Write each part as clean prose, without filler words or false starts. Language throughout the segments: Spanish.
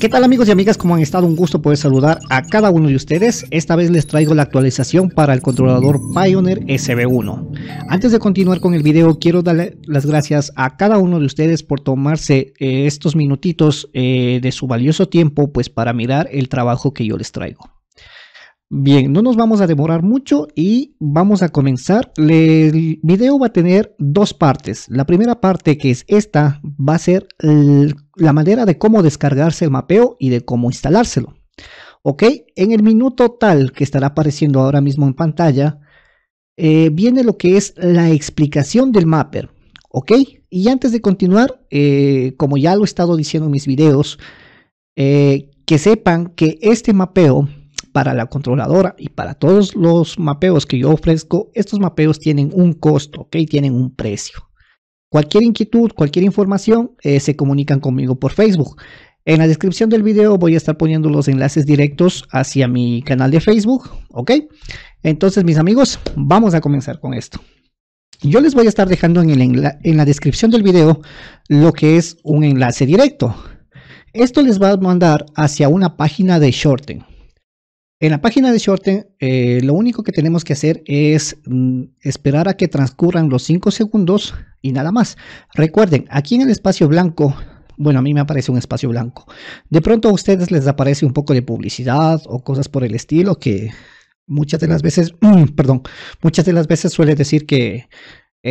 ¿Qué tal amigos y amigas? ¿Cómo han estado? Un gusto poder saludar a cada uno de ustedes. Esta vez les traigo la actualización para el controlador Pioneer SB1. Antes de continuar con el video, quiero darle las gracias a cada uno de ustedes por tomarse estos minutitos de su valioso tiempo, pues para mirar el trabajo que yo les traigo. Bien, no nos vamos a demorar mucho y vamos a comenzar. El video va a tener dos partes. La primera parte, que es esta, va a ser la manera de cómo descargarse el mapeo y de cómo instalárselo. Ok, en el minuto tal que estará apareciendo ahora mismo en pantalla, viene lo que es la explicación del mapper. Ok, y antes de continuar, como ya lo he estado diciendo en mis videos, que sepan que este mapeo para la controladora y para todos los mapeos que yo ofrezco, estos mapeos tienen un costo, ¿ok? Tienen un precio. Cualquier inquietud, cualquier información, se comunican conmigo por Facebook. En la descripción del video voy a estar poniendo los enlaces directos hacia mi canal de Facebook, ¿ok? Entonces, mis amigos, vamos a comenzar con esto. Yo les voy a estar dejando en la descripción del video lo que es un enlace directo. Esto les va a mandar hacia una página de Shorten. En la página de Shorten, lo único que tenemos que hacer es esperar a que transcurran los 5 segundos y nada más. Recuerden, aquí en el espacio blanco, bueno, a mí me aparece un espacio blanco. De pronto a ustedes les aparece un poco de publicidad o cosas por el estilo que muchas de las veces, suele decir que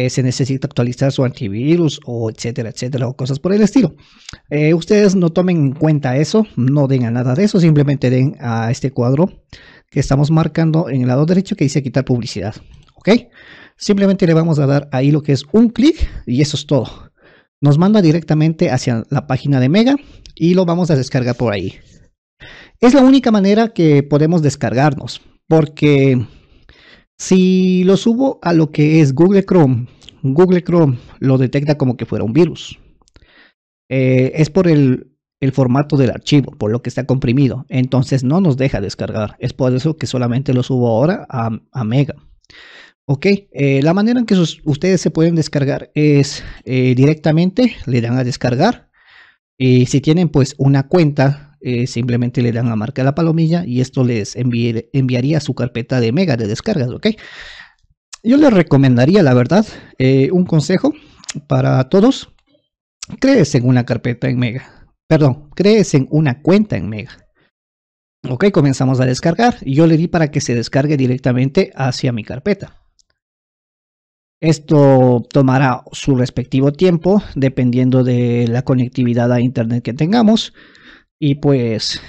se necesita actualizar su antivirus o etcétera, etcétera, o cosas por el estilo. Ustedes no tomen en cuenta eso, no den a nada de eso, simplemente den a este cuadro que estamos marcando en el lado derecho que dice quitar publicidad, ¿ok? Simplemente le vamos a dar ahí lo que es un clic y eso es todo. Nos manda directamente hacia la página de Mega y lo vamos a descargar por ahí. Es la única manera que podemos descargarnos, porque si lo subo a lo que es Google Chrome, Google Chrome lo detecta como que fuera un virus. Es por el formato del archivo, por lo que está comprimido. Entonces no nos deja descargar. Es por eso que solamente lo subo ahora a Mega. Ok, la manera en que ustedes se pueden descargar es directamente le dan a descargar. Y si tienen pues una cuenta, simplemente le dan a marcar la palomilla y esto les enviaría su carpeta de Mega de descargas, ¿ok? Yo les recomendaría, la verdad, un consejo para todos. Créense en una carpeta en Mega. Perdón, créense en una cuenta en Mega. Ok, comenzamos a descargar. Yo le di para que se descargue directamente hacia mi carpeta. Esto tomará su respectivo tiempo, dependiendo de la conectividad a internet que tengamos. Y pues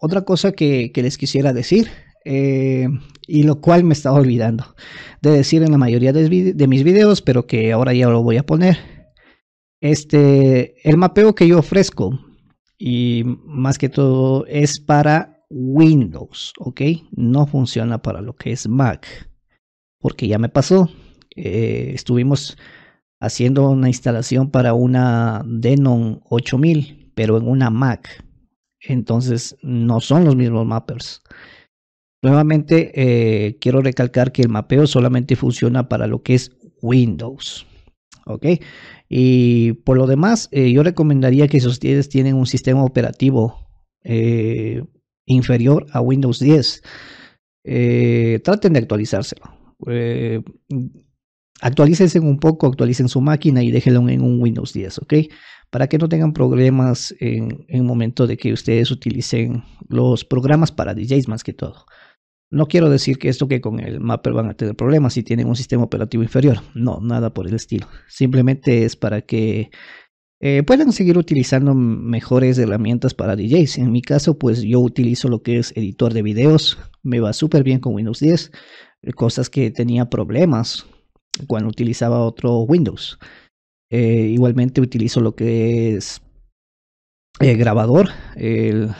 otra cosa que les quisiera decir, y lo cual me estaba olvidando de decir en la mayoría de mis videos, pero que ahora ya lo voy a poner. El mapeo que yo ofrezco, y más que todo es para Windows, ¿ok? No funciona para lo que es Mac, porque ya me pasó. Estuvimos haciendo una instalación para una Denon 8000. Pero en una Mac, entonces no son los mismos mappers. Nuevamente quiero recalcar que el mapeo solamente funciona para lo que es Windows, ¿ok? Y por lo demás, yo recomendaría que si ustedes tienen un sistema operativo inferior a Windows 10, traten de actualizárselo. Actualícense un poco, actualicen su máquina y déjenlo en un Windows 10, ¿ok? Para que no tengan problemas en el momento de que ustedes utilicen los programas para DJs más que todo. No quiero decir que esto que con el mapper van a tener problemas si tienen un sistema operativo inferior. No, nada por el estilo. Simplemente es para que puedan seguir utilizando mejores herramientas para DJs. En mi caso, pues yo utilizo lo que es editor de videos. Me va súper bien con Windows 10. Cosas que tenía problemas cuando utilizaba otro Windows. Igualmente utilizo lo que es el grabador, el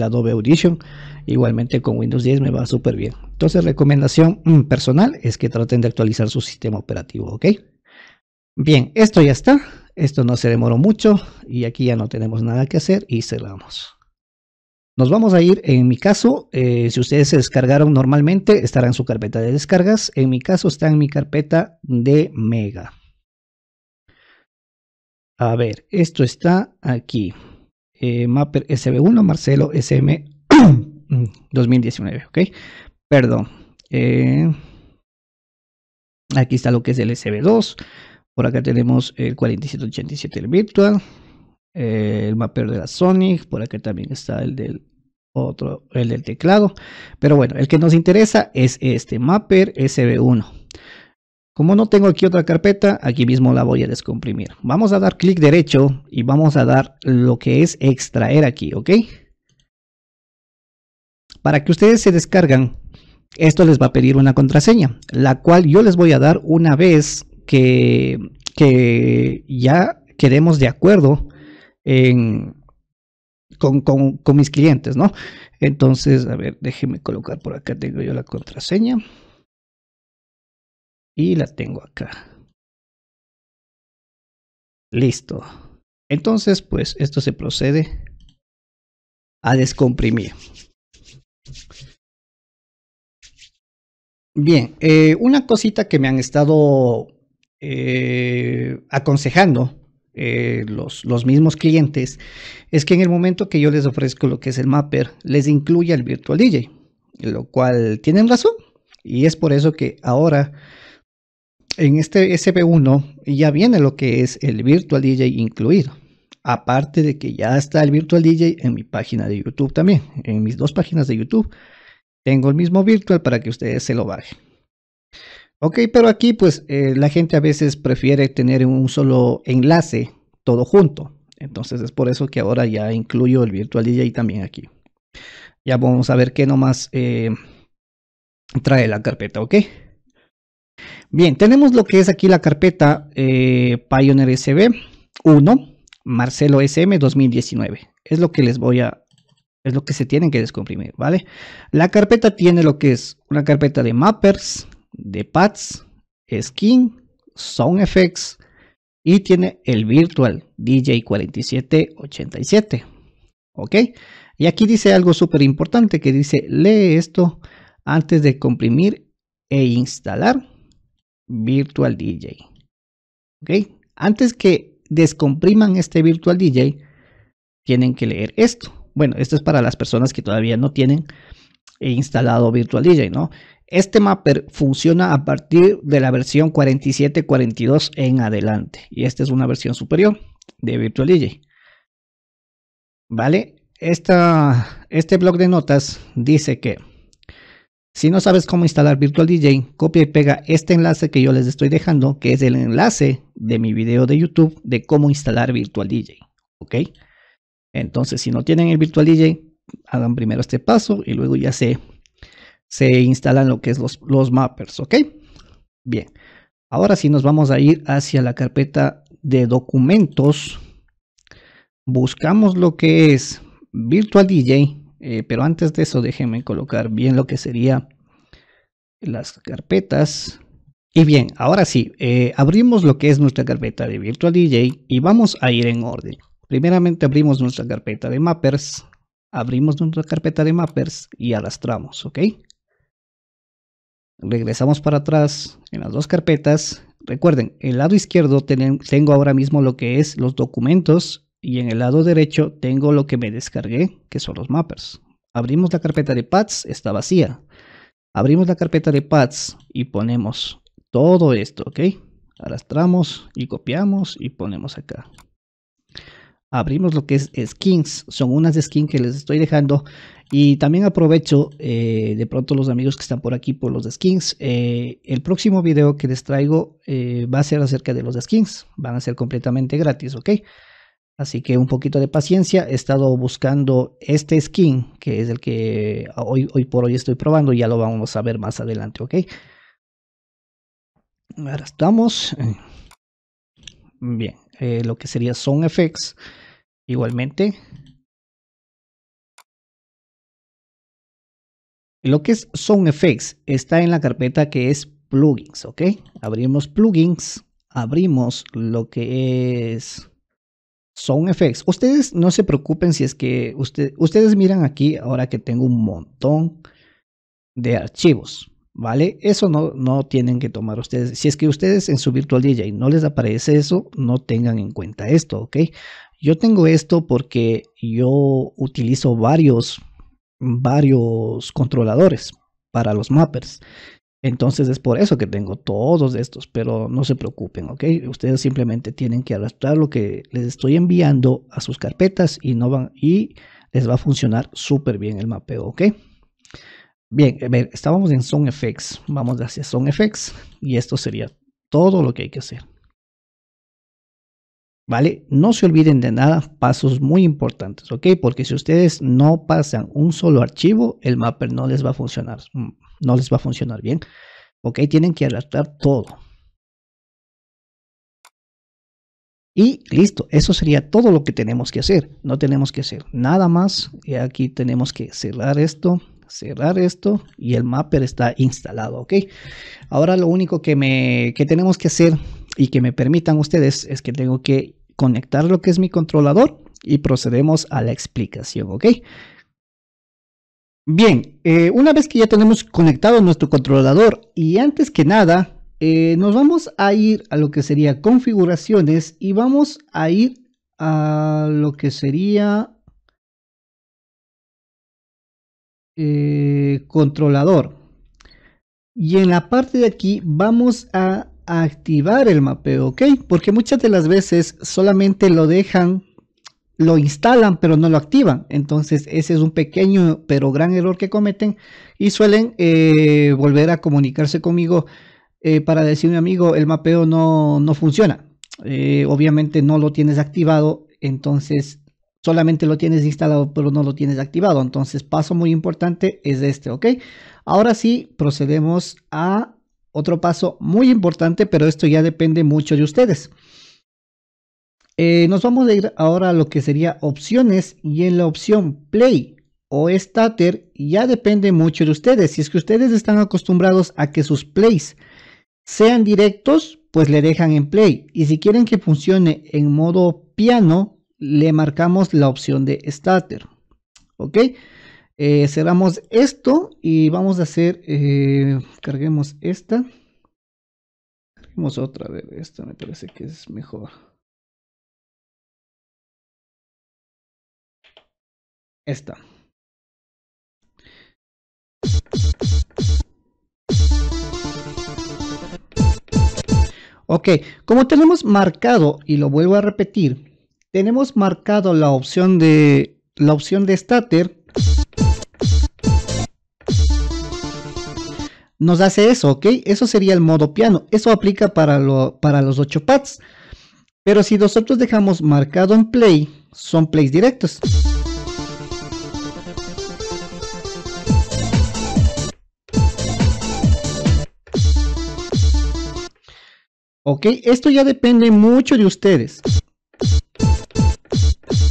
Adobe Audition. Igualmente con Windows 10 me va súper bien. Entonces, recomendación personal es que traten de actualizar su sistema operativo, ¿ok? Bien, esto ya está. Esto no se demoró mucho y aquí ya no tenemos nada que hacer y cerramos. Nos vamos a ir, en mi caso, si ustedes se descargaron normalmente, estará en su carpeta de descargas. En mi caso está en mi carpeta de Mega. A ver, esto está aquí. Mapper SB1 Marcelo SM 2019, ok, perdón. Aquí está lo que es el SB2. Por acá tenemos el 4787, el virtual, el mapper de la Sonic. Por acá también está el del otro, el del teclado. Pero bueno, el que nos interesa es este mapper SB1. Como no tengo aquí otra carpeta, aquí mismo la voy a descomprimir. Vamos a dar clic derecho y vamos a dar lo que es extraer aquí, ok. Para que ustedes se descargan, esto les va a pedir una contraseña, la cual yo les voy a dar una vez que ya quedemos de acuerdo con mis clientes, ¿no? Entonces, a ver, déjenme colocar por acá, tengo yo la contraseña. Y la tengo acá. Listo. Entonces, pues, esto se procede a descomprimir. Bien, una cosita que me han estado aconsejando los mismos clientes es que en el momento que yo les ofrezco lo que es el mapper, les incluya el Virtual DJ, lo cual tienen razón, y es por eso que ahora en este SB1 ya viene lo que es el Virtual DJ incluido, aparte de que ya está el Virtual DJ en mi página de YouTube también, en mis dos páginas de YouTube. Tengo el mismo virtual para que ustedes se lo bajen. Ok, pero aquí pues la gente a veces prefiere tener un solo enlace todo junto. Entonces es por eso que ahora ya incluyo el Virtual DJ también aquí. Ya vamos a ver qué nomás trae la carpeta, ok. Bien, tenemos lo que es aquí la carpeta Pioneer SB1 Marcelo SM 2019. Es lo que les voy a... Es lo que se tienen que descomprimir, ¿vale? La carpeta tiene lo que es una carpeta de mappers, de pads, skin, sound effects y tiene el virtual DJ 4787, ¿ok? Y aquí dice algo súper importante que dice, lee esto antes de comprimir e instalar virtual DJ, ¿ok? Antes que descompriman este virtual DJ, tienen que leer esto. Bueno, esto es para las personas que todavía no tienen instalado Virtual DJ, ¿no? Este mapper funciona a partir de la versión 4742 en adelante. Y esta es una versión superior de Virtual DJ. ¿Vale? Este blog de notas dice que si no sabes cómo instalar Virtual DJ, copia y pega este enlace que yo les estoy dejando, que es el enlace de mi video de YouTube de cómo instalar Virtual DJ, ¿ok? Entonces, si no tienen el Virtual DJ, hagan primero este paso y luego ya se instalan lo que es los mappers, ¿ok? Bien, ahora sí nos vamos a ir hacia la carpeta de documentos. Buscamos lo que es Virtual DJ, pero antes de eso déjenme colocar bien lo que sería las carpetas. Y bien, ahora sí, abrimos lo que es nuestra carpeta de Virtual DJ y vamos a ir en orden. Primeramente abrimos nuestra carpeta de mappers, y arrastramos, ok. Regresamos para atrás en las dos carpetas. Recuerden, el lado izquierdo tengo ahora mismo lo que es los documentos y en el lado derecho tengo lo que me descargué, que son los mappers. Abrimos la carpeta de pads, está vacía. Abrimos la carpeta de pads y ponemos todo esto, ok. Arrastramos y copiamos y ponemos acá. Abrimos lo que es skins, son unas skins que les estoy dejando y también aprovecho de pronto los amigos que están por aquí por los skins. El próximo video que les traigo va a ser acerca de los skins, van a ser completamente gratis, ok. Así que un poquito de paciencia, he estado buscando este skin que es el que hoy por hoy estoy probando, ya lo vamos a ver más adelante, ok. Ahora estamos bien. Lo que sería Sound Effects igualmente. Lo que es Sound Effects está en la carpeta que es plugins, ok. Abrimos plugins, abrimos lo que es Sound Effects. Ustedes no se preocupen si es que ustedes miran aquí ahora que tengo un montón de archivos, ¿vale? Eso no tienen que tomar ustedes. Si es que ustedes en su Virtual DJ no les aparece eso, no tengan en cuenta esto, ¿ok? Yo tengo esto porque yo utilizo varios controladores para los mappers. Entonces es por eso que tengo todos estos, pero no se preocupen, ¿ok? Ustedes simplemente tienen que arrastrar lo que les estoy enviando a sus carpetas y, les va a funcionar súper bien el mapeo, ¿ok? Bien, a ver, estábamos en Sound Effects, vamos hacia Sound Effects y esto sería todo lo que hay que hacer. ¿Vale? No se olviden de nada, pasos muy importantes, ¿ok? Porque si ustedes no pasan un solo archivo, el mapper no les va a funcionar. No les va a funcionar bien, ok, tienen que arrastrar todo y listo. Eso sería todo lo que tenemos que hacer, no tenemos que hacer nada más. Y aquí tenemos que cerrar esto y el mapper está instalado, ok. Ahora lo único que tenemos que hacer y que me permitan ustedes es que tengo que conectar lo que es mi controlador y procedemos a la explicación, ok. Bien, una vez que ya tenemos conectado nuestro controlador y antes que nada nos vamos a ir a lo que sería configuraciones y vamos a ir a lo que sería controlador y en la parte de aquí vamos a activar el mapeo, ¿ok? Porque muchas de las veces solamente lo dejan, lo instalan pero no lo activan, entonces ese es un pequeño pero gran error que cometen y suelen volver a comunicarse conmigo para decirme, amigo, el mapeo no funciona, obviamente no lo tienes activado, entonces solamente lo tienes instalado pero no lo tienes activado. Entonces paso muy importante es este, ok. Ahora sí procedemos a otro paso muy importante, pero esto ya depende mucho de ustedes. Nos vamos a ir ahora a lo que sería opciones y en la opción play o starter ya depende mucho de ustedes. Si es que ustedes están acostumbrados a que sus plays sean directos, pues le dejan en play, y si quieren que funcione en modo piano le marcamos la opción de starter, ok. Cerramos esto y vamos a hacer carguemos esta, carguemos otra, a ver, esta me parece que es mejor. Esta. Ok, como tenemos marcado, y lo vuelvo a repetir, tenemos marcado la opción de starter, nos hace eso, ok. Eso sería el modo piano, eso aplica para los 8 pads, pero si nosotros dejamos marcado en play, son plays directos. Ok, esto ya depende mucho de ustedes.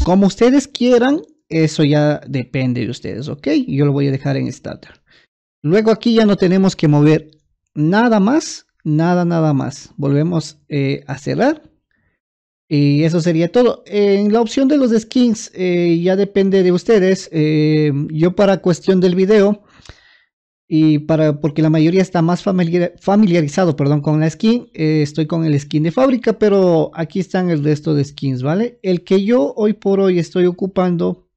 Como ustedes quieran, eso ya depende de ustedes, ok. Yo lo voy a dejar en starter. Luego aquí ya no tenemos que mover nada más, nada más. Volvemos a cerrar. Y eso sería todo. En la opción de los skins ya depende de ustedes. Yo para cuestión del video... Y porque la mayoría está más familiarizado, perdón, con la skin, estoy con el skin de fábrica, pero aquí están el resto de skins, ¿vale? El que yo hoy por hoy estoy ocupando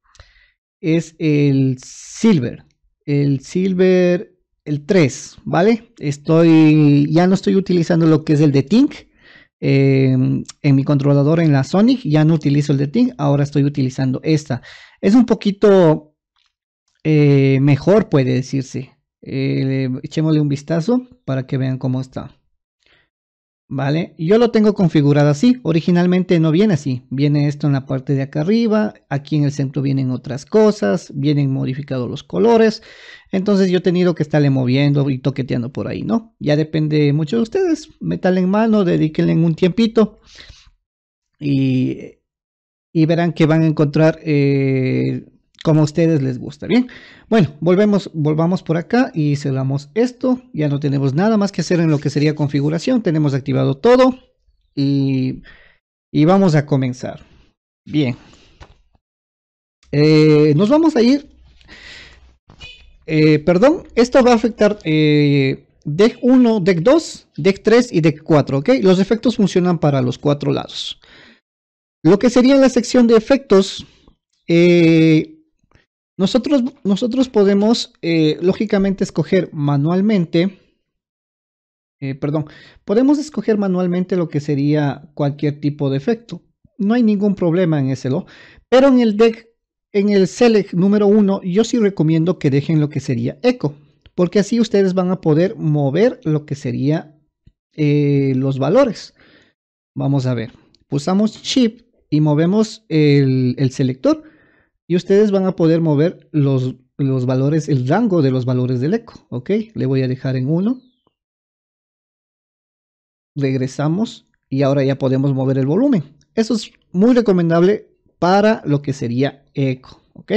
es el Silver, el 3, ¿vale? Ya no estoy utilizando lo que es el de Tink, en mi controlador en la Sonic, ya no utilizo el de Tink, ahora estoy utilizando esta. Es un poquito mejor, puede decirse. Echémosle un vistazo para que vean cómo está, vale. Yo lo tengo configurado así, originalmente no viene así, viene esto en la parte de acá arriba, aquí en el centro vienen otras cosas, vienen modificados los colores, entonces yo he tenido que estarle moviendo y toqueteando por ahí, ¿no? Ya depende mucho de ustedes, métanle en mano, dedíquenle un tiempito y verán que van a encontrar como a ustedes les gusta. Bien, bueno, volvamos por acá y cerramos esto. Ya no tenemos nada más que hacer en lo que sería configuración, tenemos activado todo y vamos a comenzar. Bien, nos vamos a ir, perdón, esto va a afectar deck 1, deck 2, deck 3 y deck 4, ok. Los efectos funcionan para los 4 lados. Lo que sería en la sección de efectos, nosotros podemos lógicamente escoger manualmente, podemos escoger manualmente lo que sería cualquier tipo de efecto. No hay ningún problema en ese log, pero en el deck, en el select número 1, yo sí recomiendo que dejen lo que sería eco, porque así ustedes van a poder mover lo que sería los valores. Vamos a ver, pulsamos shift y movemos el selector y ustedes van a poder mover los valores, el rango de los valores del eco. Ok, le voy a dejar en 1. Regresamos y ahora ya podemos mover el volumen. Eso es muy recomendable para lo que sería eco, ¿ok?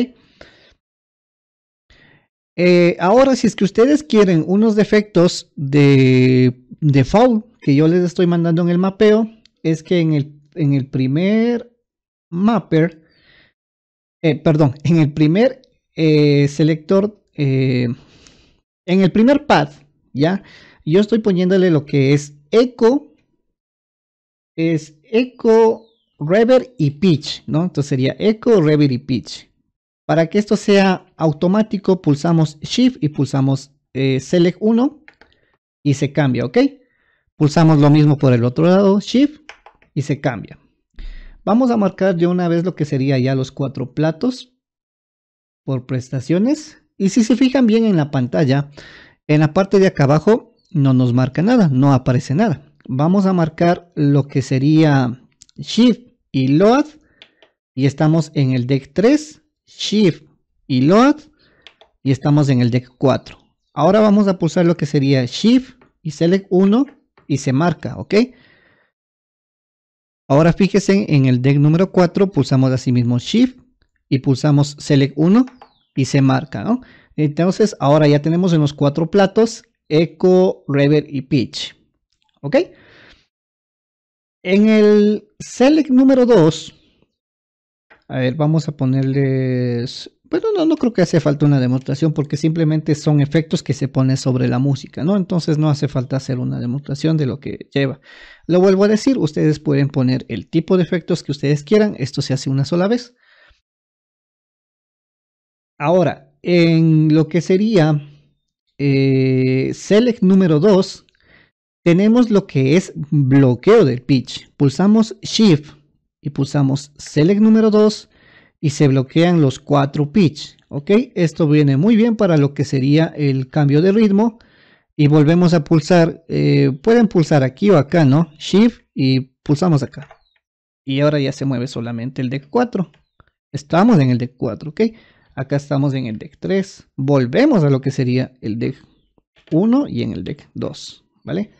Ahora, si es que ustedes quieren unos defectos de default que yo les estoy mandando en el mapeo, es que en el primer mapper, en el primer pad, ¿ya? Yo estoy poniéndole lo que es eco, reverb y pitch, ¿no? Entonces sería eco, reverb y pitch. Para que esto sea automático, pulsamos shift y pulsamos select 1 y se cambia, ¿ok? Pulsamos lo mismo por el otro lado, shift y se cambia. Vamos a marcar de una vez lo que sería ya los 4 platos por prestaciones. Y si se fijan bien en la pantalla, en la parte de acá abajo no nos marca nada, no aparece nada. Vamos a marcar lo que sería shift y load y estamos en el deck 3, shift y load y estamos en el deck 4. Ahora vamos a pulsar lo que sería shift y select 1 y se marca, ok. Ahora fíjense en el deck número 4, pulsamos así mismo shift y pulsamos select 1 y se marca, ¿no? Entonces ahora ya tenemos en los 4 platos eco, reverb y pitch, ok. En el select número 2, a ver, vamos a ponerles, bueno, no creo que hace falta una demostración porque simplemente son efectos que se ponen sobre la música, ¿no? Entonces no hace falta hacer una demostración de lo que lleva. Lo vuelvo a decir, ustedes pueden poner el tipo de efectos que ustedes quieran, esto se hace una sola vez. Ahora, en lo que sería select número 2, tenemos lo que es bloqueo del pitch. Pulsamos shift y pulsamos select número 2 y se bloquean los 4 pitch, ok. Esto viene muy bien para lo que sería el cambio de ritmo y volvemos a pulsar, pueden pulsar aquí o acá, ¿no? Shift y pulsamos acá y ahora ya se mueve solamente el deck 4. Estamos en el deck 4, ok. Acá estamos en el deck 3, volvemos a lo que sería el deck 1 y en el deck 2, ¿vale?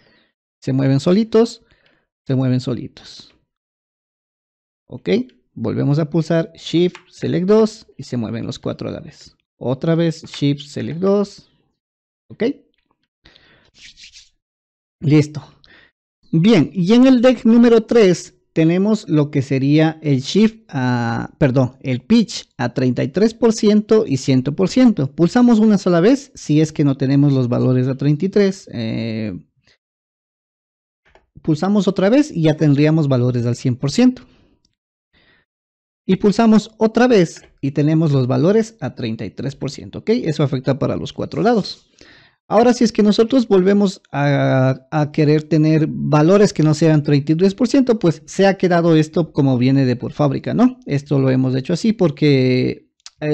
Se mueven solitos, ok. Volvemos a pulsar shift, select 2 y se mueven los 4 a la vez. Otra vez shift, select 2, ok. Listo. Bien, y en el deck número 3 tenemos lo que sería el el pitch a 33% y 100%. Pulsamos una sola vez si es que no tenemos los valores a 33%. Pulsamos otra vez y ya tendríamos valores al 100%. Y pulsamos otra vez y tenemos los valores a 33%, ¿ok? Eso afecta para los 4 lados. Ahora, si es que nosotros volvemos a querer tener valores que no sean 33%, pues se ha quedado esto como viene de por fábrica, ¿no? Esto lo hemos hecho así porque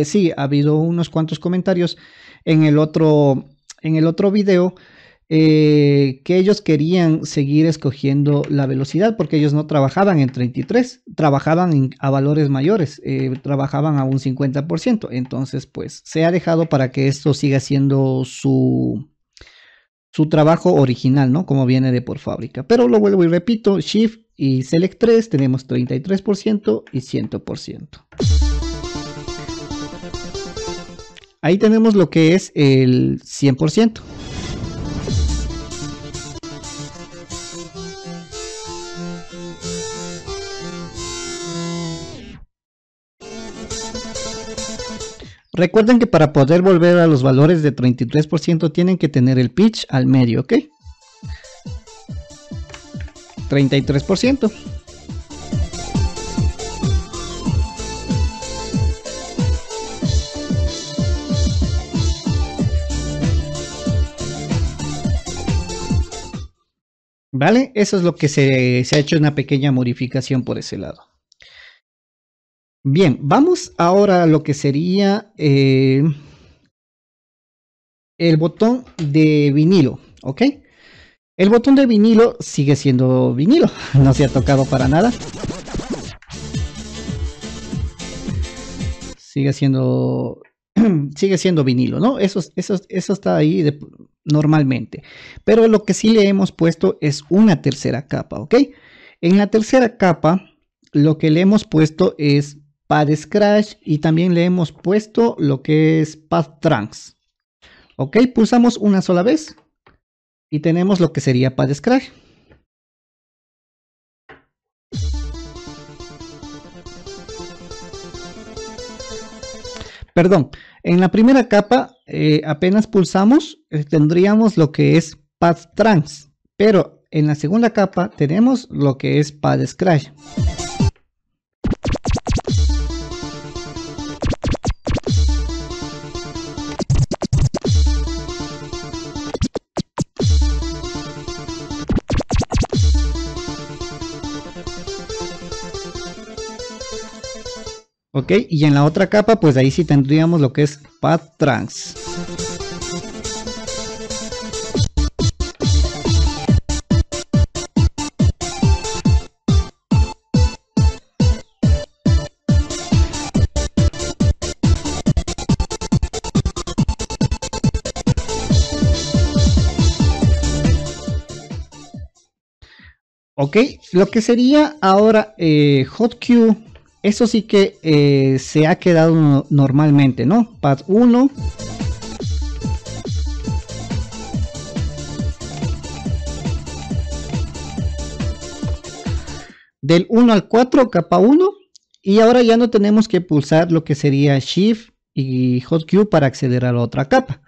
sí, ha habido unos cuantos comentarios en el otro video, que ellos querían seguir escogiendo la velocidad porque ellos no trabajaban en 33, trabajaban a valores mayores, trabajaban a un 50%. Entonces pues se ha dejado para que esto siga siendo su trabajo original, ¿no? Como viene de por fábrica. Pero lo vuelvo y repito, shift y select 3 tenemos 33% y 100%. Ahí tenemos lo que es el 100%. Recuerden que para poder volver a los valores de 33% tienen que tener el pitch al medio, ¿ok? 33%. ¿Vale? Eso es lo que se ha hecho, una pequeña modificación por ese lado. Bien, vamos ahora a lo que sería el botón de vinilo, ¿ok? El botón de vinilo sigue siendo vinilo, no se ha tocado para nada. Sigue siendo vinilo, ¿no? Eso está ahí normalmente. Pero lo que sí le hemos puesto es una tercera capa, ¿ok? En la tercera capa lo que le hemos puesto es Pad Scratch y también le hemos puesto lo que es Pad Trunks. Ok, pulsamos una sola vez y tenemos lo que sería Pad Scratch. Perdón, en la primera capa apenas pulsamos, tendríamos lo que es Pad Trunks, pero en la segunda capa tenemos lo que es Pad Scratch. Ok, y en la otra capa, pues ahí sí tendríamos lo que es Pad Trunks. Ok, lo que sería ahora HotQ. Eso sí que se ha quedado normalmente, ¿no? Pad 1. Del 1 al 4, capa 1. Y ahora ya no tenemos que pulsar lo que sería Shift y HotQ para acceder a la otra capa.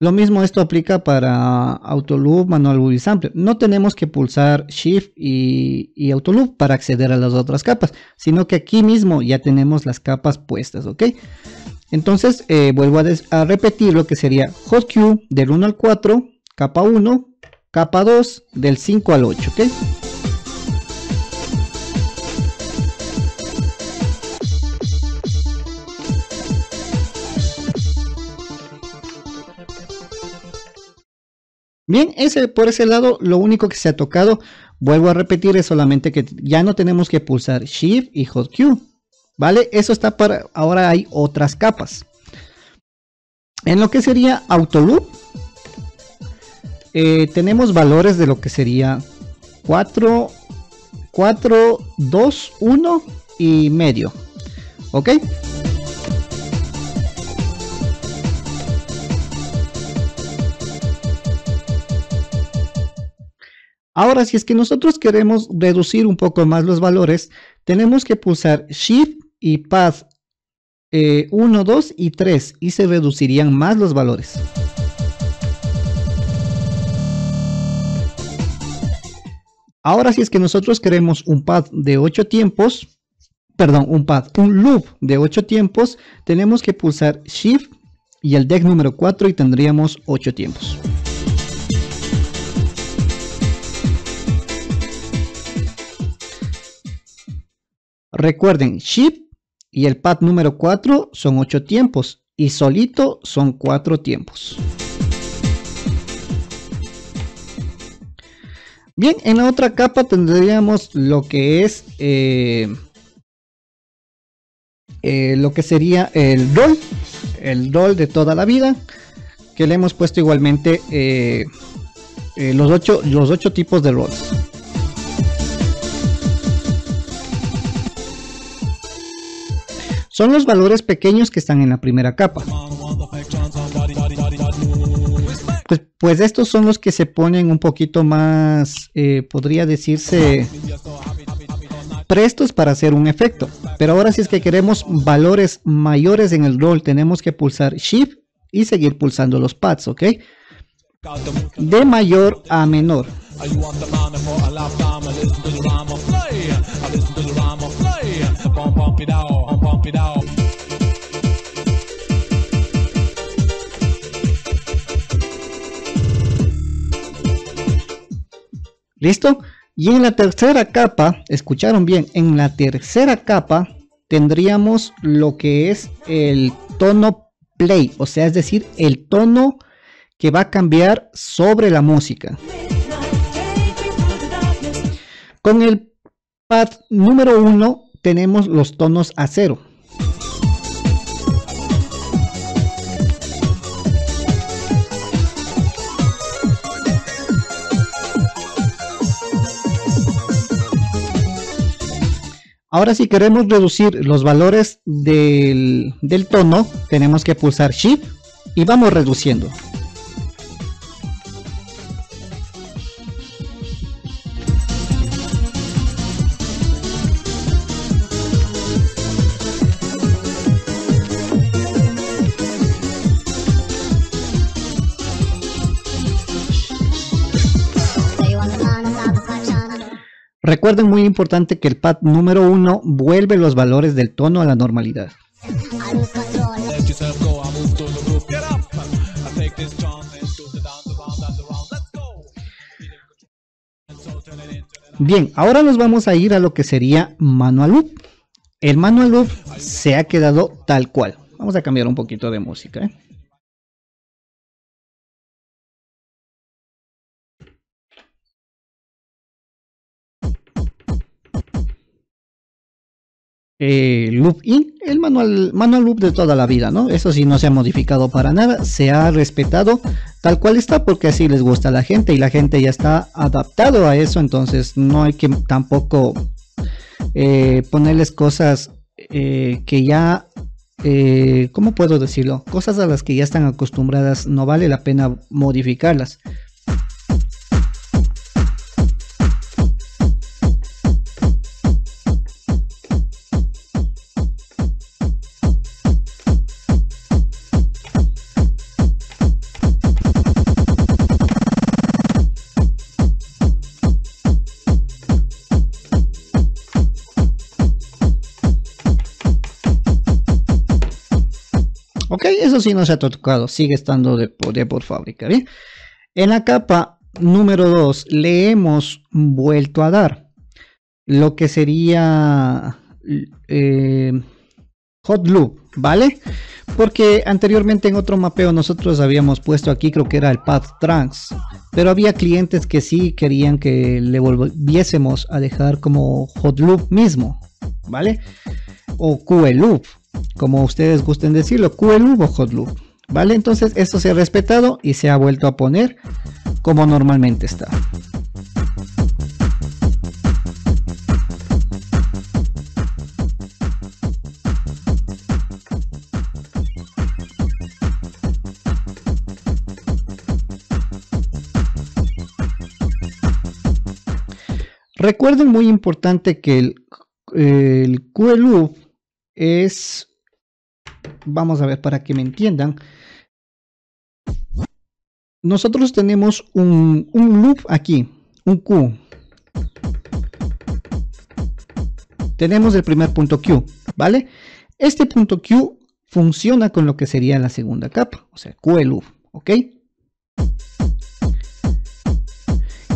Lo mismo esto aplica para Autoloop, Manual Bool y Sample. No tenemos que pulsar Shift y Autoloop para acceder a las otras capas, sino que aquí mismo ya tenemos las capas puestas, ¿ok? Entonces vuelvo a repetir lo que sería HotQ del 1 al 4, capa 1, capa 2, del 5 al 8, ¿ok? Bien, por ese lado lo único que se ha tocado, vuelvo a repetir, es solamente que ya no tenemos que pulsar Shift y HotQ, ¿vale? Eso está para, ahora hay otras capas. En lo que sería Autoloop, tenemos valores de lo que sería 4, 2, 1 y medio, ¿ok? Ahora, si es que nosotros queremos reducir un poco más los valores, tenemos que pulsar Shift y Pad 1, 2 y 3 y se reducirían más los valores. Ahora, si es que nosotros queremos un loop de 8 tiempos, tenemos que pulsar Shift y el deck número 4 y tendríamos 8 tiempos. Recuerden, Shift y el pad número 4 son 8 tiempos y solito son 4 tiempos. Bien, en la otra capa tendríamos lo que es lo que sería el roll de toda la vida, que le hemos puesto igualmente los 8 tipos de rolls. Son los valores pequeños que están en la primera capa. Pues estos son los que se ponen un poquito más, podría decirse, prestos para hacer un efecto. Pero ahora si es que queremos valores mayores en el roll, tenemos que pulsar Shift y seguir pulsando los pads, ¿ok? De mayor a menor. ¿Listo? Y en la tercera capa, escucharon bien, en la tercera capa tendríamos lo que es el tono play, o sea, es decir, el tono que va a cambiar sobre la música. Con el pad número 1 tenemos los tonos a 0. Ahora, si queremos reducir los valores del tono, tenemos que pulsar Shift y vamos reduciendo. Recuerden, muy importante, que el pad número 1 vuelve los valores del tono a la normalidad. Bien, ahora nos vamos a ir a lo que sería manual loop. El manual loop se ha quedado tal cual. Vamos a cambiar un poquito de música, ¿eh? Loop in, el manual loop de toda la vida, ¿no? Eso sí, no se ha modificado para nada, se ha respetado tal cual está, porque así les gusta a la gente y la gente ya está adaptado a eso. Entonces no hay que tampoco ponerles cosas que ya, ¿cómo puedo decirlo? Cosas a las que ya están acostumbradas, no vale la pena modificarlas. Ok, eso sí no se ha tocado, sigue estando de por fábrica, ¿bien? En la capa número 2 le hemos vuelto a dar lo que sería hot loop, ¿vale? Porque anteriormente en otro mapeo nosotros habíamos puesto aquí, creo que era el path trans, pero había clientes que sí querían que le volviésemos a dejar como hot loop mismo, ¿vale? O QE loop, como ustedes gusten decirlo, QE loop o hot loop, ¿vale? Entonces esto se ha respetado y se ha vuelto a poner como normalmente está. Recuerden, muy importante, que el QE loop es, vamos a ver para que me entiendan, nosotros tenemos un loop aquí, un Q, tenemos el primer punto Q, ¿vale? Este punto Q funciona con lo que sería la segunda capa, o sea, QE loop, ¿ok?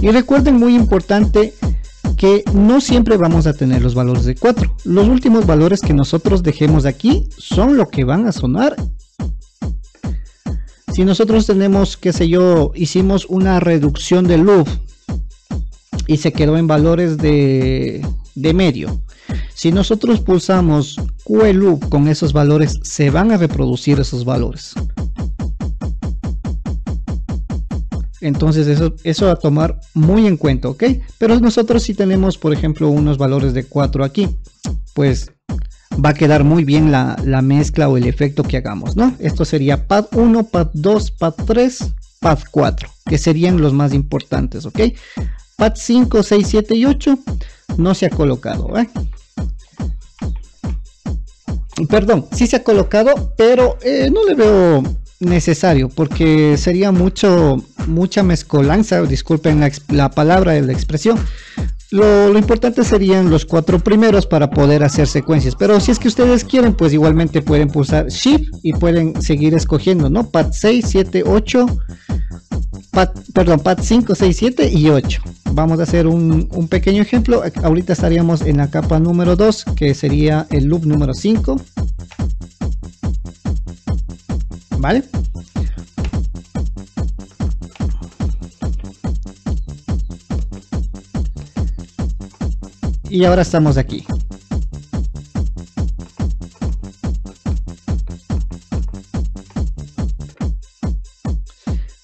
Y recuerden, muy importante, que no siempre vamos a tener los valores de 4. Los últimos valores que nosotros dejemos aquí son lo que van a sonar. Si nosotros tenemos, qué sé yo, hicimos una reducción de loop y se quedó en valores de medio, si nosotros pulsamos QE loop con esos valores, se van a reproducir esos valores. Entonces eso a tomar muy en cuenta, ¿ok? Pero nosotros si tenemos, por ejemplo, unos valores de 4 aquí, pues va a quedar muy bien la mezcla o el efecto que hagamos, ¿no? Esto sería pad 1, pad 2, pad 3, pad 4, que serían los más importantes, ¿ok? Pad 5, 6, 7 y 8 no se ha colocado, ¿eh? Perdón, sí se ha colocado, pero no le veo necesario, porque sería mucha mezcolanza, disculpen la palabra de la expresión. Lo importante serían los 4 primeros para poder hacer secuencias, pero si es que ustedes quieren, pues igualmente pueden pulsar Shift y pueden seguir escogiendo, ¿no? Pad 6, 7, 8, pad 5, 6, 7 y 8, vamos a hacer un pequeño ejemplo. Ahorita estaríamos en la capa número 2, que sería el loop número 5, ¿vale? Y ahora estamos aquí.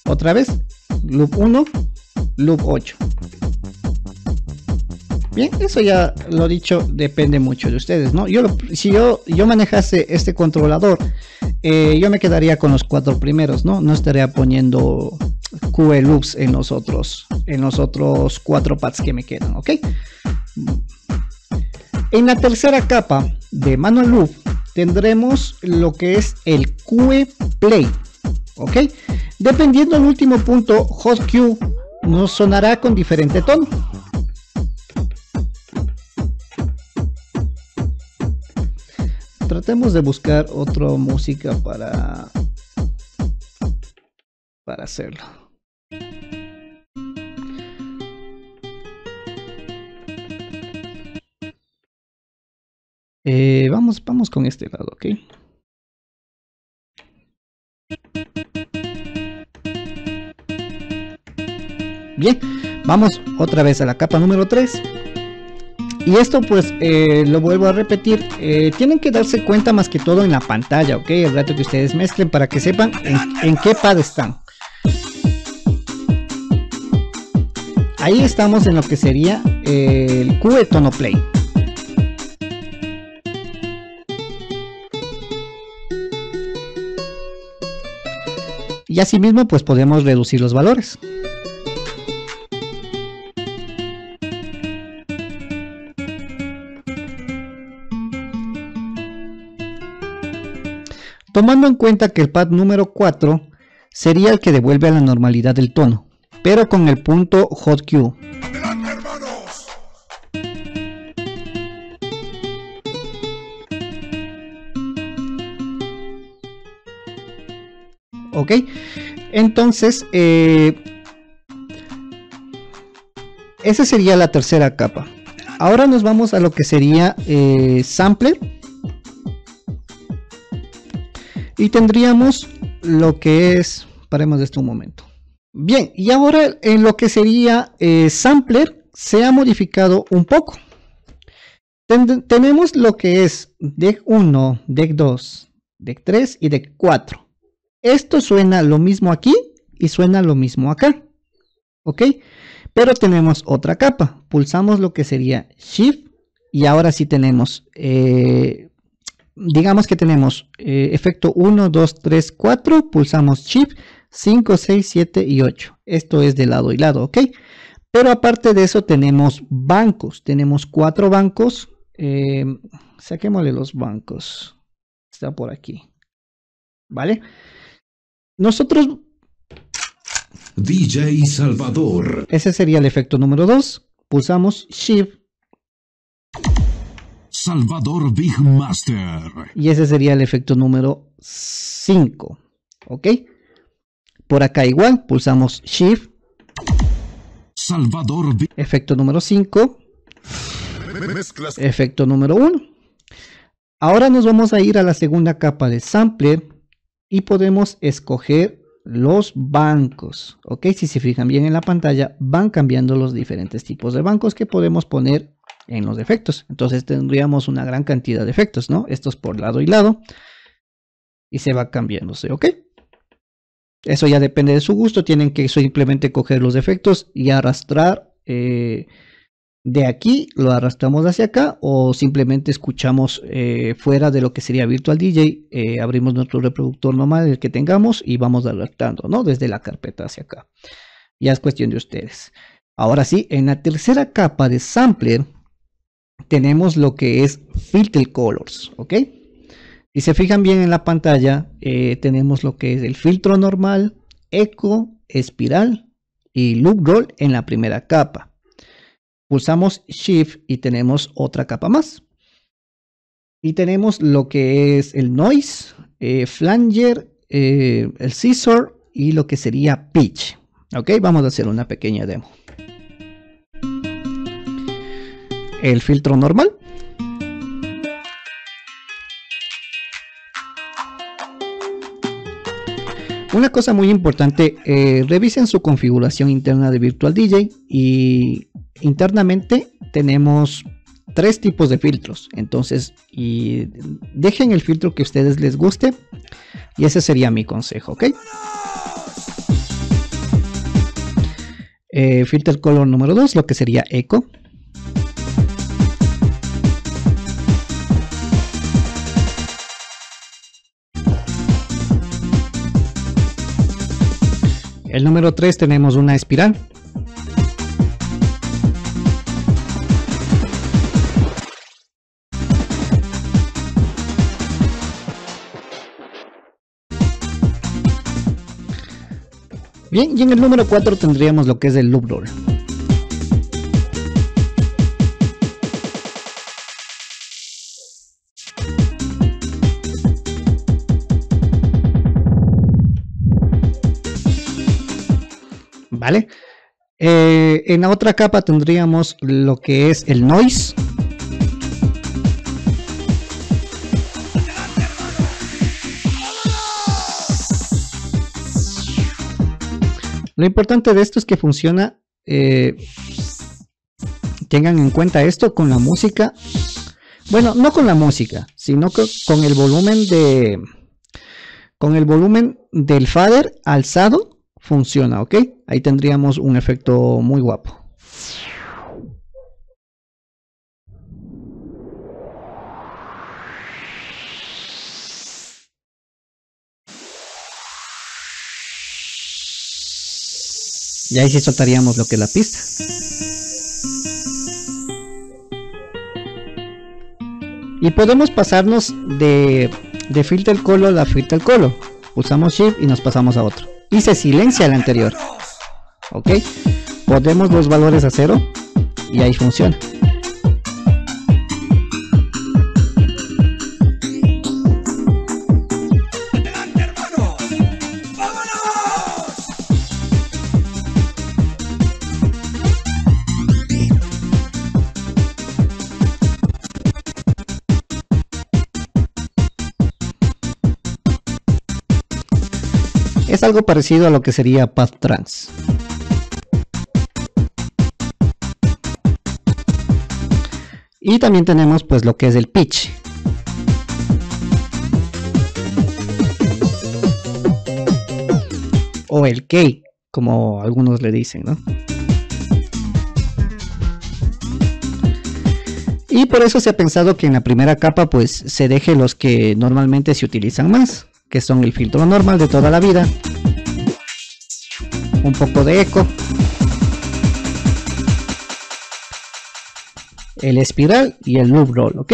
Otra vez, loop 1, loop 8. Bien, eso ya lo dicho, depende mucho de ustedes, ¿no? Si yo manejase este controlador, yo me quedaría con los 4 primeros, ¿no? No estaría poniendo QE loops en los otros 4 pads que me quedan, ¿ok? En la tercera capa de manual loop tendremos lo que es el QE play, ¿ok? Dependiendo del último punto, hot Q nos sonará con diferente tono. Tratemos de buscar otra música para hacerlo. Vamos con este lado, ¿ok? Bien, vamos otra vez a la capa número 3. Y esto pues lo vuelvo a repetir, tienen que darse cuenta más que todo en la pantalla, ok, el rato que ustedes mezclen para que sepan en qué pad están. Ahí estamos en lo que sería el QE tono play. Y asimismo pues podemos reducir los valores. Tomando en cuenta que el pad número 4 sería el que devuelve a la normalidad del tono, pero con el punto hot Q. ¡Adelante, hermanos! Ok, entonces esa sería la tercera capa. Ahora nos vamos a lo que sería sampler. Y tendríamos lo que es, paremos de esto un momento. Bien, y ahora en lo que sería sampler se ha modificado un poco. Tenemos lo que es deck 1, deck 2, deck 3 y deck 4. Esto suena lo mismo aquí y suena lo mismo acá, ¿ok? Pero tenemos otra capa. Pulsamos lo que sería shift y ahora sí tenemos... digamos que tenemos efecto 1, 2, 3, 4, pulsamos Shift, 5, 6, 7 y 8. Esto es de lado y lado, ¿ok? Pero aparte de eso tenemos bancos, tenemos 4 bancos. Saquémosle los bancos, está por aquí, ¿vale? Nosotros... DJ Salvador. Ese sería el efecto número 2, pulsamos Shift. Salvador Big Master. Y ese sería el efecto número 5. ¿Ok? Por acá igual, pulsamos Shift. Salvador Big. Efecto número 5. Efecto número 1. Ahora nos vamos a ir a la segunda capa de sampler y podemos escoger los bancos. ¿Ok? Si se fijan bien en la pantalla, van cambiando los diferentes tipos de bancos que podemos poner en los efectos. Entonces tendríamos una gran cantidad de efectos, ¿no? Estos por lado y lado. Y se va cambiándose, ¿ok? Eso ya depende de su gusto. Tienen que simplemente coger los efectos y arrastrar. De aquí lo arrastramos hacia acá. O simplemente escuchamos fuera de lo que sería Virtual DJ. Abrimos nuestro reproductor normal, el que tengamos. Y vamos arrastrando, ¿no? Desde la carpeta hacia acá. Ya es cuestión de ustedes. Ahora sí, en la tercera capa de sampler tenemos lo que es filter colors, ¿ok? Si se fijan bien en la pantalla, tenemos lo que es el filtro normal, eco, espiral y loop roll en la primera capa. Pulsamos Shift y tenemos otra capa más. Y tenemos lo que es el noise, flanger, el scissor y lo que sería pitch. Ok, vamos a hacer una pequeña demo. el filtro normal. Una cosa muy importante, revisen su configuración interna de Virtual DJ, y internamente tenemos 3 tipos de filtros, entonces y dejen el filtro que a ustedes les guste, y ese sería mi consejo, ¿ok? Filter color número 2, lo que sería eco. El número 3 tenemos una espiral. Bien, y en el número 4 tendríamos lo que es el loop roll. ¿Vale? En la otra capa tendríamos lo que es el noise. Lo importante de esto es que funciona, tengan en cuenta esto con la música, bueno, no con la música, sino con el volumen de, con el volumen del fader alzado. Funciona, ok. Ahí tendríamos un efecto muy guapo. Y ahí sí soltaríamos lo que es la pista. Y podemos pasarnos de filter color a filter color. Pulsamos shift y nos pasamos a otro. Y se silencia el anterior, ok. Ponemos los valores a 0 y ahí funciona. Es algo parecido a lo que sería Path Trans. Y también tenemos pues lo que es el pitch. O el key, como algunos le dicen, ¿no? Y por eso se ha pensado que en la primera capa pues se deje los que normalmente se utilizan más, que son el filtro normal de toda la vida, un poco de eco, el espiral y el loop roll, ok.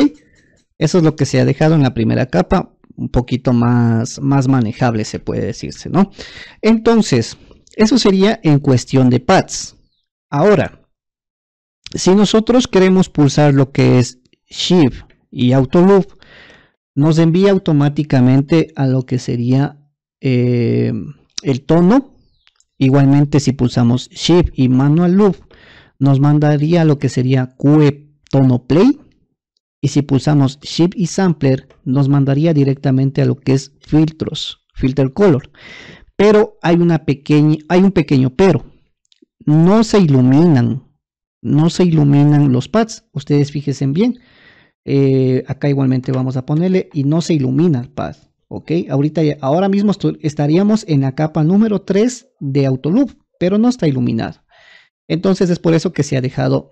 Eso es lo que se ha dejado en la primera capa, un poquito más manejable se puede decirse, ¿no? Entonces, eso sería en cuestión de pads. Ahora, si nosotros queremos pulsar lo que es Shift y Auto Loop, nos envía automáticamente a lo que sería el tono. Igualmente, si pulsamos Shift y Manual Loop, nos mandaría a lo que sería QE Tono Play. Y si pulsamos Shift y Sampler, nos mandaría directamente a lo que es Filtros, Filter Color. Pero hay un pequeño pero. No se iluminan los pads. Ustedes fíjense bien. Acá igualmente vamos a ponerle y no se ilumina el pad, ok. Ahora mismo estaríamos en la capa número 3 de Autoloop, pero no está iluminado. Entonces es por eso que se ha dejado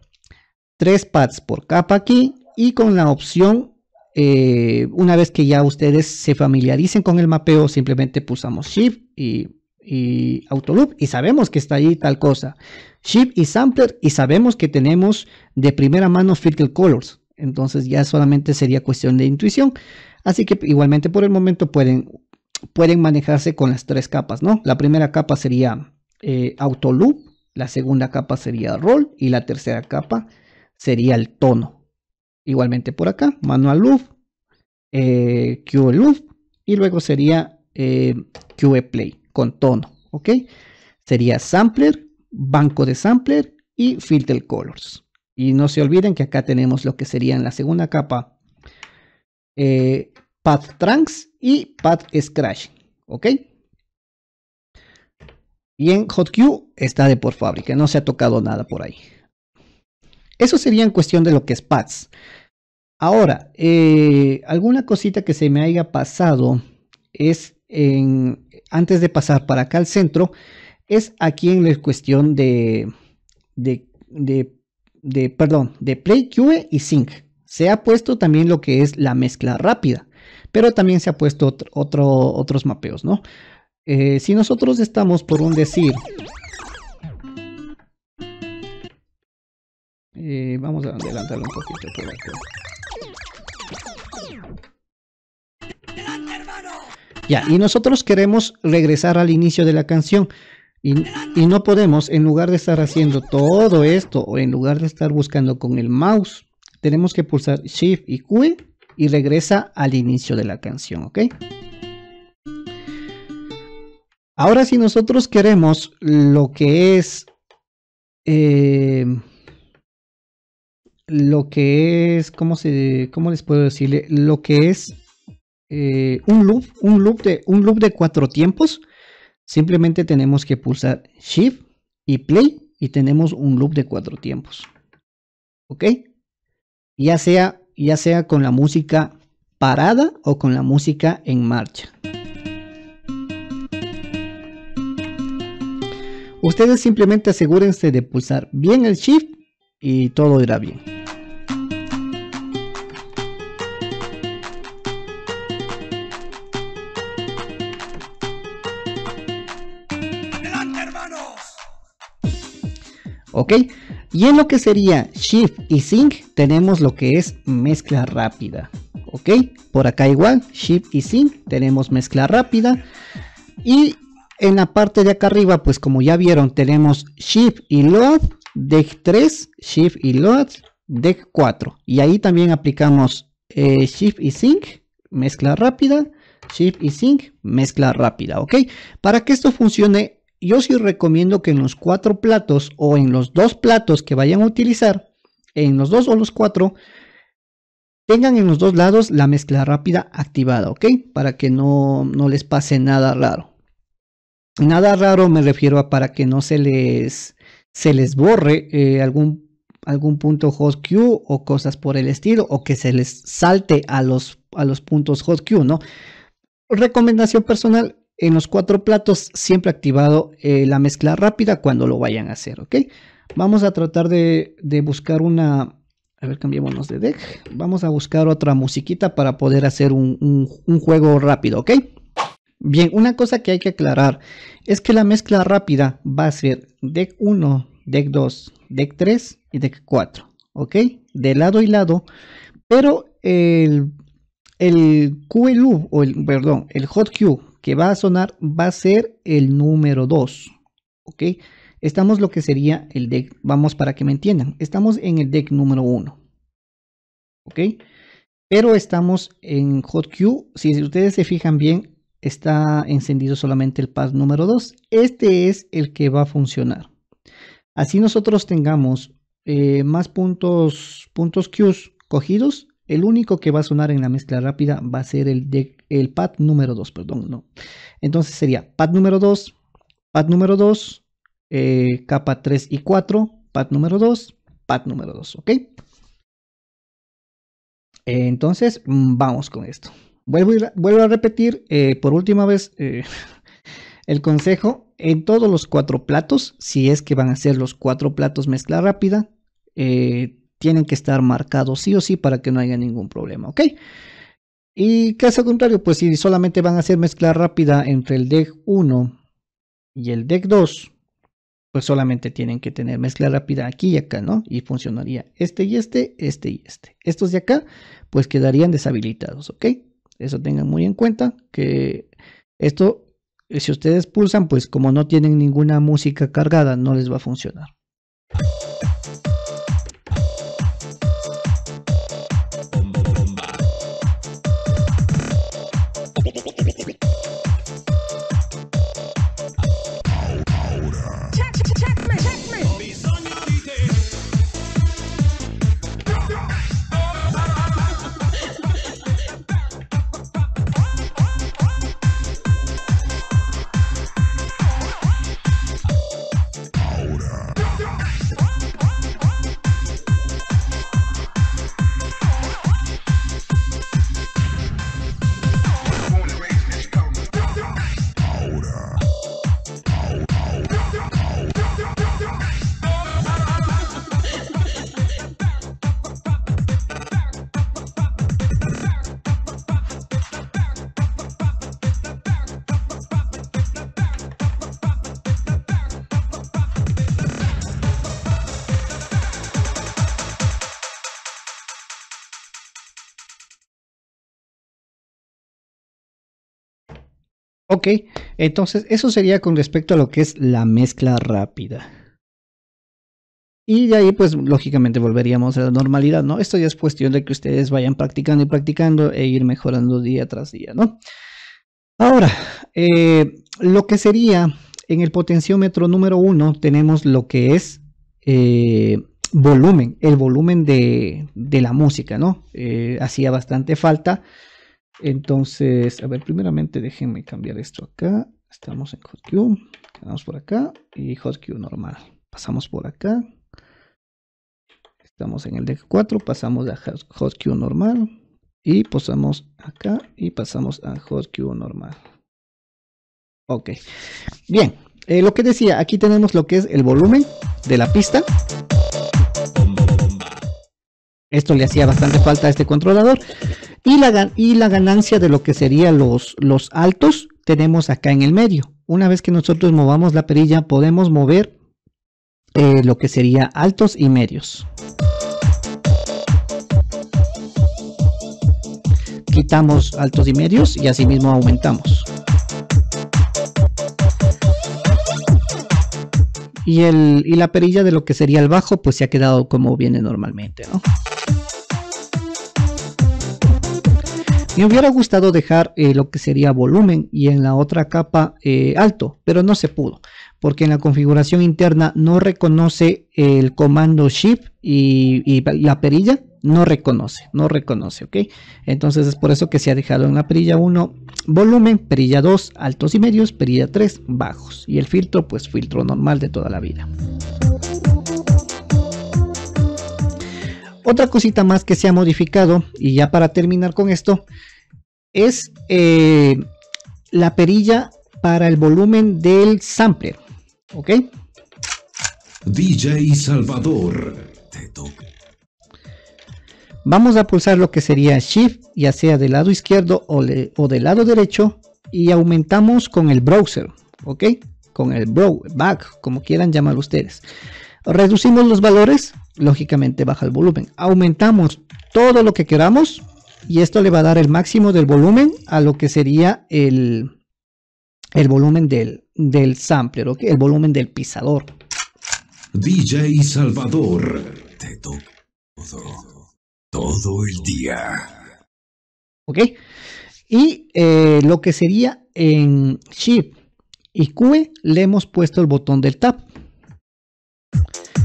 3 pads por capa aquí, y con la opción, una vez que ya ustedes se familiaricen con el mapeo, simplemente pulsamos Shift y Autoloop y sabemos que está ahí tal cosa, Shift y Sampler, y sabemos que tenemos de primera mano Filter Colors. Entonces ya solamente sería cuestión de intuición. Así que igualmente por el momento pueden manejarse con las 3 capas, ¿no? La primera capa sería Auto Loop, la segunda capa sería Roll y la tercera capa sería el tono. Igualmente por acá, Manual Loop, QE Loop y luego sería QE Play con tono, ¿ok? Sería Sampler, Banco de Sampler y Filter Colors. Y no se olviden que acá tenemos lo que serían la segunda capa, Pad Trunks y Pad Scratch, ¿ok? Y en HotQ está de por fábrica, no se ha tocado nada por ahí. Eso sería en cuestión de lo que es pads. Ahora, alguna cosita que se me haya pasado es, antes de pasar para acá al centro, es aquí en la cuestión de Play, Cue y Sync. Se ha puesto también lo que es la mezcla rápida, pero también se ha puesto otros mapeos, ¿no? Si nosotros estamos por un decir, vamos a adelantarlo un poquito por acá. Ya, y nosotros queremos regresar al inicio de la canción. Y no podemos, en lugar de estar haciendo todo esto, o en lugar de estar buscando con el mouse, tenemos que pulsar Shift y Q y regresa al inicio de la canción, ¿ok? Ahora, si nosotros queremos lo que es ¿cómo les puedo decirle? Lo que es un loop de 4 tiempos. Simplemente tenemos que pulsar Shift y Play y tenemos un loop de 4 tiempos. ¿Ok? Ya sea con la música parada o con la música en marcha. Ustedes simplemente asegúrense de pulsar bien el Shift y todo irá bien. ¿Ok? Y en lo que sería Shift y Sync tenemos lo que es mezcla rápida. ¿Ok? Por acá igual, Shift y Sync, tenemos mezcla rápida. Y en la parte de acá arriba, pues como ya vieron, tenemos Shift y Load, Deck 3, Shift y Load, Deck 4. Y ahí también aplicamos Shift y Sync, mezcla rápida, Shift y Sync, mezcla rápida. ¿Ok? Para que esto funcione, yo sí recomiendo que en los 4 platos o en los 2 platos que vayan a utilizar, en los 2 o los 4, tengan en los 2 lados la mezcla rápida activada, ¿ok? Para que no les pase nada raro. Nada raro me refiero a para que no se les borre algún punto HotQ o cosas por el estilo, o que se les salte a los puntos HotQ, ¿no? Recomendación personal. En los 4 platos siempre activado la mezcla rápida cuando lo vayan a hacer, ¿ok? Vamos a tratar de buscar una... A ver, cambiémonos de deck. Vamos a buscar otra musiquita para poder hacer un juego rápido, ¿ok? Bien, una cosa que hay que aclarar es que la mezcla rápida va a ser deck 1, deck 2, deck 3 y deck 4, ¿ok? De lado y lado, pero el QLU, o el HotQ que va a sonar va a ser el número 2, ¿ok? Estamos lo que sería el deck, vamos, para que me entiendan, estamos en el deck número 1, ¿ok? Pero estamos en HotQ, si ustedes se fijan bien, está encendido solamente el pad número 2, este es el que va a funcionar. Así nosotros tengamos más puntos Qs cogidos, el único que va a sonar en la mezcla rápida va a ser el pad número 2, perdón, no. Entonces sería pad número 2, capa 3 y 4, pad número 2, ¿ok? Entonces, vamos con esto. Vuelvo a repetir por última vez el consejo. En todos los 4 platos, si es que van a ser los 4 platos mezcla rápida, tienen que estar marcados sí o sí para que no haya ningún problema, ¿ok? Y caso contrario, pues si solamente van a hacer mezcla rápida entre el deck 1 y el deck 2, pues solamente tienen que tener mezcla rápida aquí y acá, ¿no? Y funcionaría este y este, este y este. Estos de acá, pues quedarían deshabilitados, ¿ok? Eso tengan muy en cuenta, que esto, si ustedes pulsan, pues como no tienen ninguna música cargada, no les va a funcionar. Ok, entonces eso sería con respecto a lo que es la mezcla rápida. Y de ahí pues lógicamente volveríamos a la normalidad, ¿no? Esto ya es cuestión de que ustedes vayan practicando y practicando e ir mejorando día tras día, ¿no? Ahora, lo que sería en el potenciómetro número 1 tenemos lo que es volumen, el volumen de la música, ¿no? Hacía bastante falta. Entonces, a ver, primeramente déjenme cambiar esto acá. Estamos en HotQ, vamos por acá y HotQ normal. Pasamos por acá. Estamos en el de 4, pasamos a HotQ normal y pasamos acá y pasamos a HotQ normal. Ok, bien, lo que decía, aquí tenemos lo que es el volumen de la pista. Esto le hacía bastante falta a este controlador. Y la ganancia de lo que serían los altos tenemos acá en el medio. Una vez que nosotros movamos la perilla podemos mover lo que sería altos y medios. Quitamos altos y medios y asimismo aumentamos. Y la perilla de lo que sería el bajo pues se ha quedado como viene normalmente, ¿no? Me hubiera gustado dejar lo que sería volumen y en la otra capa alto, pero no se pudo, porque en la configuración interna no reconoce el comando Shift y la perilla no reconoce, ¿ok? Entonces es por eso que se ha dejado en la perilla 1 volumen, perilla 2 altos y medios, perilla 3 bajos y el filtro pues filtro normal de toda la vida. Otra cosita más que se ha modificado, y ya para terminar con esto, es la perilla para el volumen del sampler, ¿ok? DJ Salvador, te toca. Vamos a pulsar lo que sería Shift, ya sea del lado izquierdo o del lado derecho, y aumentamos con el browser, ¿ok? Con el back, como quieran llamar ustedes. Reducimos los valores, lógicamente baja el volumen. Aumentamos todo lo que queramos y esto le va a dar el máximo del volumen a lo que sería el volumen del sampler, ¿okay? El volumen del pisador. DJ Salvador, te toca todo el día. Ok, y lo que sería en Shift y Q le hemos puesto el botón del tap.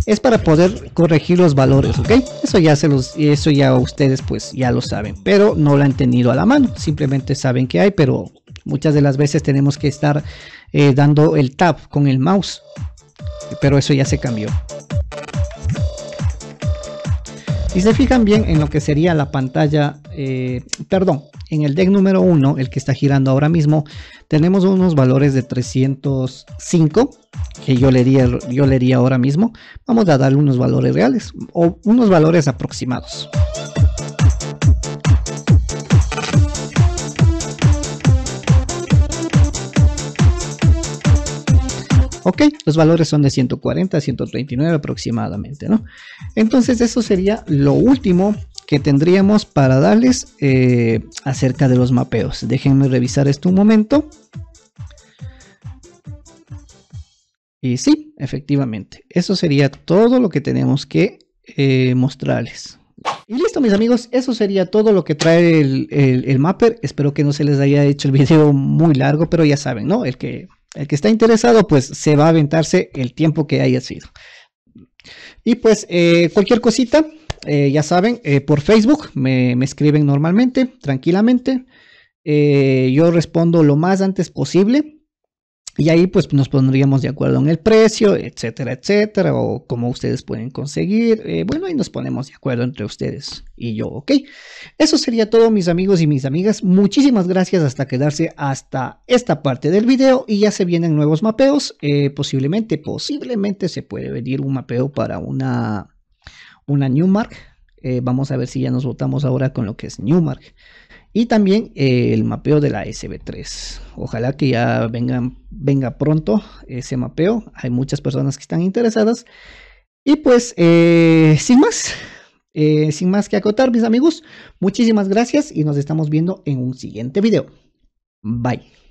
Es para poder corregir los valores, ¿ok? Eso ya ustedes pues ya lo saben, pero no lo han tenido a la mano. Simplemente saben que hay, pero muchas de las veces tenemos que estar dando el tab con el mouse. Pero eso ya se cambió. Si se fijan bien en lo que sería la pantalla, perdón, en el deck número 1, el que está girando ahora mismo, tenemos unos valores de 305, que yo le diría ahora mismo. Vamos a darle unos valores reales o unos valores aproximados. Ok, los valores son de 140 a 139 aproximadamente, ¿no? Entonces eso sería lo último que tendríamos para darles acerca de los mapeos. Déjenme revisar esto un momento. Y sí, efectivamente, eso sería todo lo que tenemos que mostrarles. Y listo, mis amigos, eso sería todo lo que trae el mapper. Espero que no se les haya hecho el video muy largo, pero ya saben, ¿no? El que está interesado pues se va a aventarse el tiempo que haya sido. Y pues cualquier cosita, ya saben, por Facebook me escriben normalmente, tranquilamente. Yo respondo lo más antes posible. Y ahí pues nos pondríamos de acuerdo en el precio, etcétera, etcétera. O cómo ustedes pueden conseguir. Bueno, ahí nos ponemos de acuerdo entre ustedes y yo, ¿ok? Eso sería todo, mis amigos y mis amigas. Muchísimas gracias hasta quedarse hasta esta parte del video. Y ya se vienen nuevos mapeos. Posiblemente se puede venir un mapeo para una Numark. Vamos a ver si ya nos votamos ahora con lo que es Numark. Y también el mapeo de la SB3. Ojalá que ya venga pronto ese mapeo. Hay muchas personas que están interesadas. Y pues, sin más que acotar, mis amigos. Muchísimas gracias y nos estamos viendo en un siguiente video. Bye.